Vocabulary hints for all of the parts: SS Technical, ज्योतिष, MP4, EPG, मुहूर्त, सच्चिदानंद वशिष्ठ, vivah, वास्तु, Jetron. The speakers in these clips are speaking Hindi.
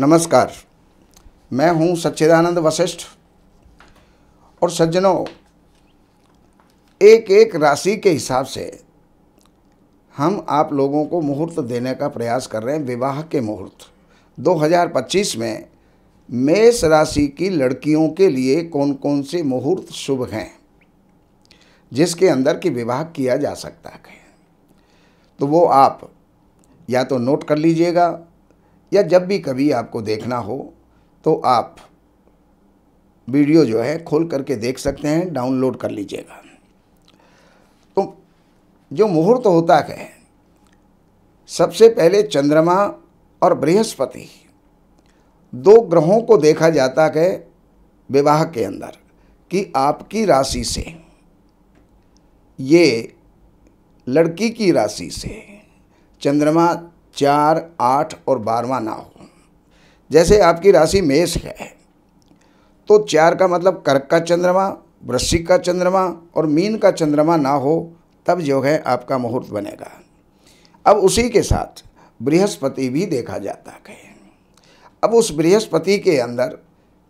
नमस्कार, मैं हूं सच्चिदानंद वशिष्ठ। और सज्जनों, एक एक राशि के हिसाब से हम आप लोगों को मुहूर्त देने का प्रयास कर रहे हैं। विवाह के मुहूर्त 2025 में मेष राशि की लड़कियों के लिए कौन कौन से मुहूर्त शुभ हैं जिसके अंदर की विवाह किया जा सकता है, तो वो आप या तो नोट कर लीजिएगा या जब भी कभी आपको देखना हो तो आप वीडियो जो है खोल करके देख सकते हैं, डाउनलोड कर लीजिएगा। तो जो मुहूर्त होता है, सबसे पहले चंद्रमा और बृहस्पति, दो ग्रहों को देखा जाता है विवाह के अंदर कि आपकी राशि से, ये लड़की की राशि से चंद्रमा 4, 8 और 12वां ना हो। जैसे आपकी राशि मेष है तो 4 का मतलब कर्क का चंद्रमा, वृश्चिक का चंद्रमा और मीन का चंद्रमा ना हो, तब जो है आपका मुहूर्त बनेगा। अब उसी के साथ बृहस्पति भी देखा जाता है। अब उस बृहस्पति के अंदर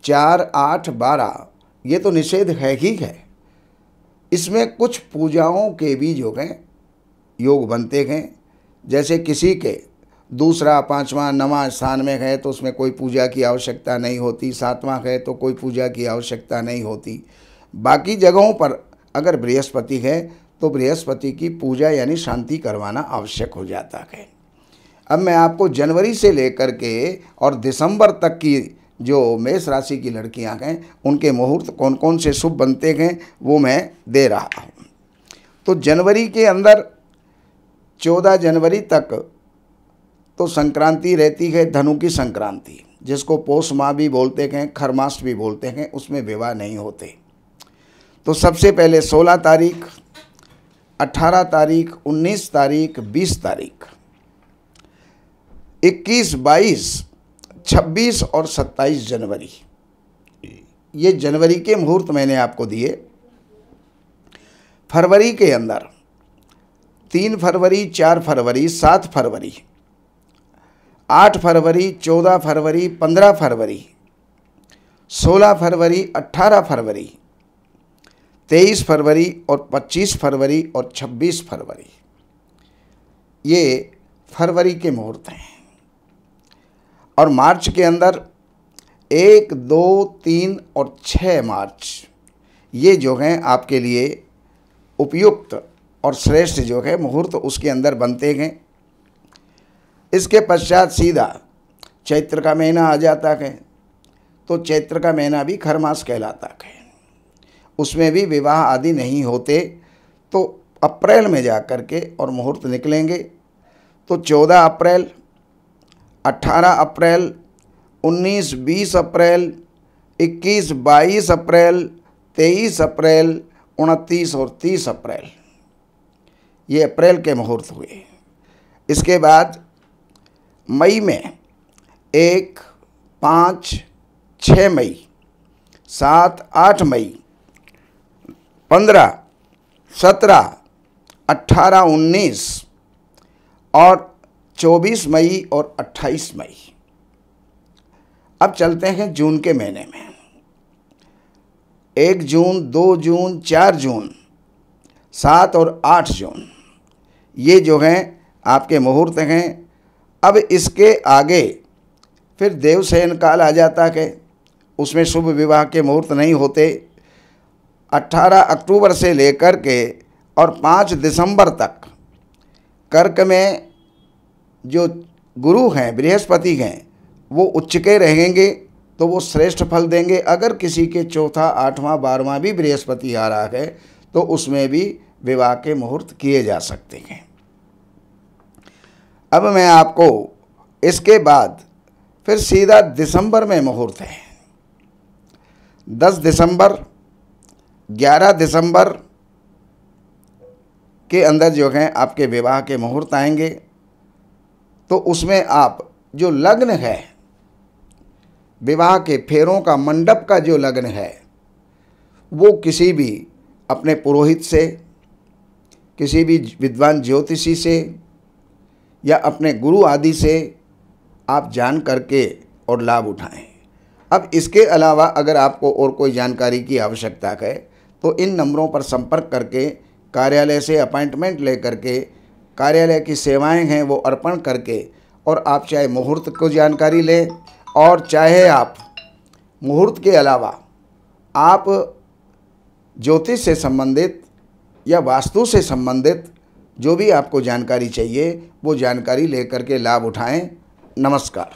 4, 8, 12 ये तो निषेध है ही है। इसमें कुछ पूजाओं के भी जो हैं योग बनते हैं। जैसे किसी के 2, 5, 9वां स्थान में है तो उसमें कोई पूजा की आवश्यकता नहीं होती, 7वां है तो कोई पूजा की आवश्यकता नहीं होती। बाकी जगहों पर अगर बृहस्पति है तो बृहस्पति की पूजा यानी शांति करवाना आवश्यक हो जाता है। अब मैं आपको जनवरी से लेकर के और दिसंबर तक की जो मेष राशि की लड़कियां हैं उनके मुहूर्त कौन कौन से शुभ बनते हैं वो मैं दे रहा हूँ। तो जनवरी के अंदर 14 जनवरी तक तो संक्रांति रहती है, धनु की संक्रांति, जिसको पौष माह भी बोलते हैं, खरमास भी बोलते हैं, उसमें विवाह नहीं होते। तो सबसे पहले 16 तारीख, 18 तारीख, 19 तारीख, 20 तारीख, 21, 22, 26 और 27 जनवरी, ये जनवरी के मुहूर्त मैंने आपको दिए। फरवरी के अंदर 3 फरवरी, 4 फरवरी, 7 फरवरी, 8 फरवरी, 14 फरवरी, 15 फरवरी, 16 फरवरी, 18 फरवरी, 23 फरवरी और 25 फरवरी और 26 फरवरी, ये फरवरी के मुहूर्त हैं। और मार्च के अंदर 1, 2, 3 और 6 मार्च, ये जो हैं आपके लिए उपयुक्त और श्रेष्ठ जो है मुहूर्त उसके अंदर बनते हैं। इसके पश्चात सीधा चैत्र का महीना आ जाता है। तो चैत्र का महीना भी खरमास कहलाता है, उसमें भी विवाह आदि नहीं होते। तो अप्रैल में जा कर के और मुहूर्त निकलेंगे। तो 14 अप्रैल, 18 अप्रैल, 19, 20 अप्रैल, 21, 22 अप्रैल, 23 अप्रैल, 29 और 30 अप्रैल, ये अप्रैल के मुहूर्त हुए। इसके बाद मई में 1, 5, 6 मई, 7, 8 मई, 15, 17, 18, 19 और 24 मई और 28 मई। अब चलते हैं जून के महीने में। 1 जून, 2 जून, 4 जून, 7 और 8 जून, ये जो हैं आपके मुहूर्त हैं। अब इसके आगे फिर देवसेन काल आ जाता है, उसमें शुभ विवाह के मुहूर्त नहीं होते। 18 अक्टूबर से लेकर के और 5 दिसंबर तक कर्क में जो गुरु हैं, बृहस्पति हैं, वो उच्च के रहेंगे तो वो श्रेष्ठ फल देंगे। अगर किसी के 4, 8, 12वां भी बृहस्पति आ रहा है तो उसमें भी विवाह के मुहूर्त किए जा सकते हैं। अब मैं आपको इसके बाद फिर सीधा दिसंबर में मुहूर्त है। 10 दिसंबर, 11 दिसंबर के अंदर जो हैं आपके विवाह के मुहूर्त आएंगे। तो उसमें आप जो लग्न है, विवाह के फेरों का, मंडप का जो लग्न है, वो किसी भी अपने पुरोहित से, किसी भी विद्वान ज्योतिषी से या अपने गुरु आदि से आप जान करके और लाभ उठाएं। अब इसके अलावा अगर आपको और कोई जानकारी की आवश्यकता है तो इन नंबरों पर संपर्क करके कार्यालय से अपॉइंटमेंट ले करके कार्यालय की सेवाएं हैं वो अर्पण करके और आप चाहे मुहूर्त को जानकारी लें और चाहे आप मुहूर्त के अलावा आप ज्योतिष से संबंधित या वास्तु से संबंधित जो भी आपको जानकारी चाहिए वो जानकारी लेकर के लाभ उठाएं। नमस्कार।